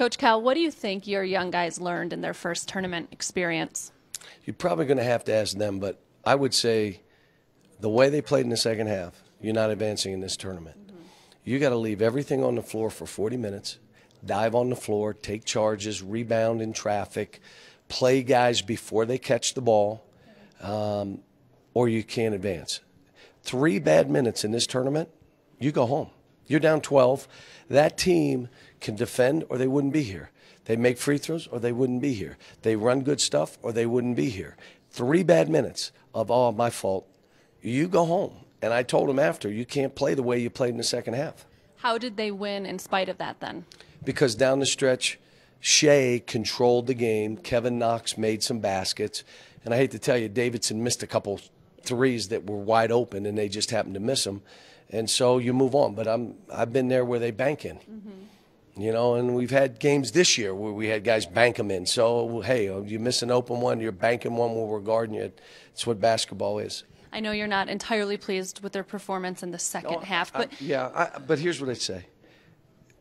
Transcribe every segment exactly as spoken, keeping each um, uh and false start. Coach Cal, what do you think your young guys learned in their first tournament experience? You're probably going to have to ask them, but I would say the way they played in the second half, you're not advancing in this tournament. Mm-hmm. You got to leave everything on the floor for forty minutes, dive on the floor, take charges, rebound in traffic, play guys before they catch the ball, um, or you can't advance. Three bad minutes in this tournament, you go home. You're down twelve. That team can defend or they wouldn't be here. They make free throws or they wouldn't be here. They run good stuff or they wouldn't be here. Three bad minutes of, oh, my fault. You go home. And I told them after, you can't play the way you played in the second half. How did they win in spite of that then? Because down the stretch, Shea controlled the game. Kevin Knox made some baskets. And I hate to tell you, Davidson missed a couple threes that were wide open, and they just happened to miss them. And so you move on. But I'm, I've been there where they bank in. Mm-hmm. You know, and we've had games this year where we had guys bank them in. So, hey, you miss an open one, you're banking one when we're guarding you. It's what basketball is. I know you're not entirely pleased with their performance in the second no, half. but I, Yeah, I, but here's what I'd say.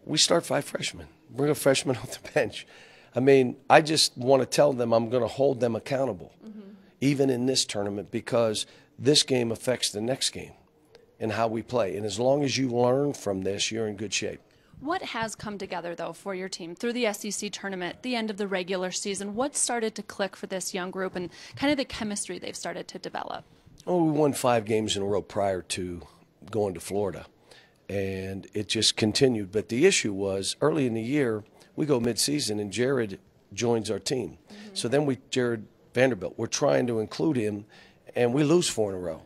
We start five freshmen. Bring a freshman off the bench. I mean, I just want to tell them I'm going to hold them accountable, mm-hmm. even in this tournament, because this game affects the next game and how we play. And as long as you learn from this, you're in good shape. What has come together, though, for your team through the S E C tournament, the end of the regular season? What started to click for this young group and kind of the chemistry they've started to develop? Well, we won five games in a row prior to going to Florida, and it just continued. But the issue was early in the year, we go midseason, and Jared joins our team. Mm-hmm. So then we, Jared Vanderbilt, we're trying to include him, and we lose four in a row.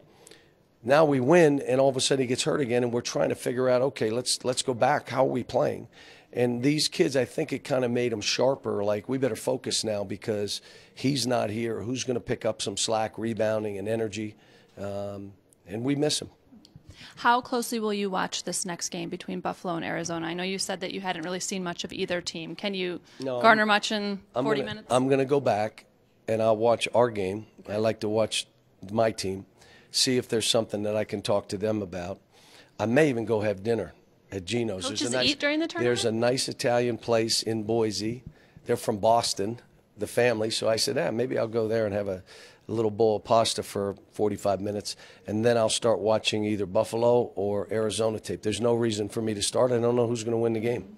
Now we win, and all of a sudden he gets hurt again, and we're trying to figure out, okay, let's let's go back. How are we playing? And these kids, I think it kind of made them sharper, like we better focus now because he's not here. Who's going to pick up some slack, rebounding, and energy? Um, and we miss him. How closely will you watch this next game between Buffalo and Arizona? I know you said that you hadn't really seen much of either team. Can you no, garner I'm, much in I'm 40 gonna, minutes? I'm going to go back, and I'll watch our game. Okay. I like to watch my team, see if there's something that I can talk to them about. I may even go have dinner at Geno's. Coaches there's a nice, eat during the tournament? There's a nice Italian place in Boise. They're from Boston, the family. So I said, ah, maybe I'll go there and have a, a little bowl of pasta for forty-five minutes, and then I'll start watching either Buffalo or Arizona tape. There's no reason for me to start. I don't know who's going to win the game.